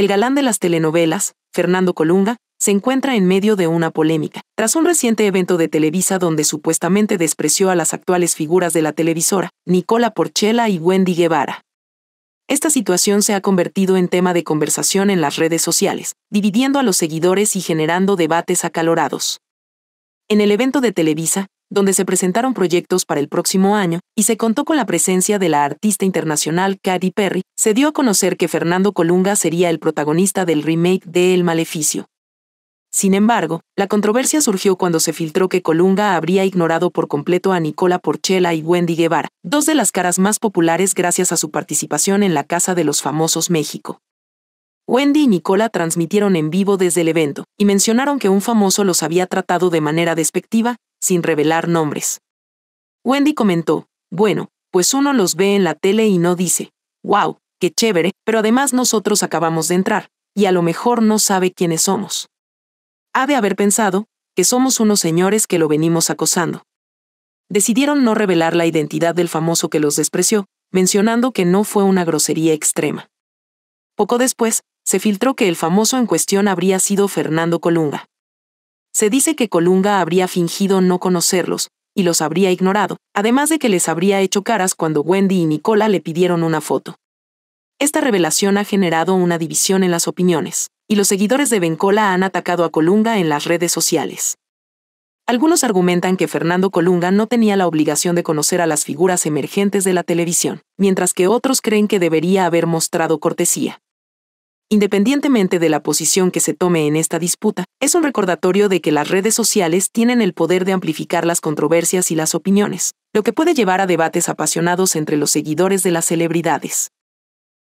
El galán de las telenovelas, Fernando Colunga, se encuentra en medio de una polémica, tras un reciente evento de Televisa donde supuestamente despreció a las actuales figuras de la televisora, Nicola Porcella y Wendy Guevara. Esta situación se ha convertido en tema de conversación en las redes sociales, dividiendo a los seguidores y generando debates acalorados. En el evento de Televisa, donde se presentaron proyectos para el próximo año y se contó con la presencia de la artista internacional Katy Perry, se dio a conocer que Fernando Colunga sería el protagonista del remake de El Maleficio. Sin embargo, la controversia surgió cuando se filtró que Colunga habría ignorado por completo a Nicola Porcella y Wendy Guevara, dos de las caras más populares gracias a su participación en La Casa de los Famosos México. Wendy y Nicola transmitieron en vivo desde el evento y mencionaron que un famoso los había tratado de manera despectiva, sin revelar nombres. Wendy comentó: "Bueno, pues uno los ve en la tele y no dice, wow, qué chévere, pero además nosotros acabamos de entrar, y a lo mejor no sabe quiénes somos. Ha de haber pensado que somos unos señores que lo venimos acosando". Decidieron no revelar la identidad del famoso que los despreció, mencionando que no fue una grosería extrema. Poco después, se filtró que el famoso en cuestión habría sido Fernando Colunga. Se dice que Colunga habría fingido no conocerlos y los habría ignorado, además de que les habría hecho caras cuando Wendy y Nicola le pidieron una foto. Esta revelación ha generado una división en las opiniones, y los seguidores de Bencola han atacado a Colunga en las redes sociales. Algunos argumentan que Fernando Colunga no tenía la obligación de conocer a las figuras emergentes de la televisión, mientras que otros creen que debería haber mostrado cortesía. Independientemente de la posición que se tome en esta disputa, es un recordatorio de que las redes sociales tienen el poder de amplificar las controversias y las opiniones, lo que puede llevar a debates apasionados entre los seguidores de las celebridades.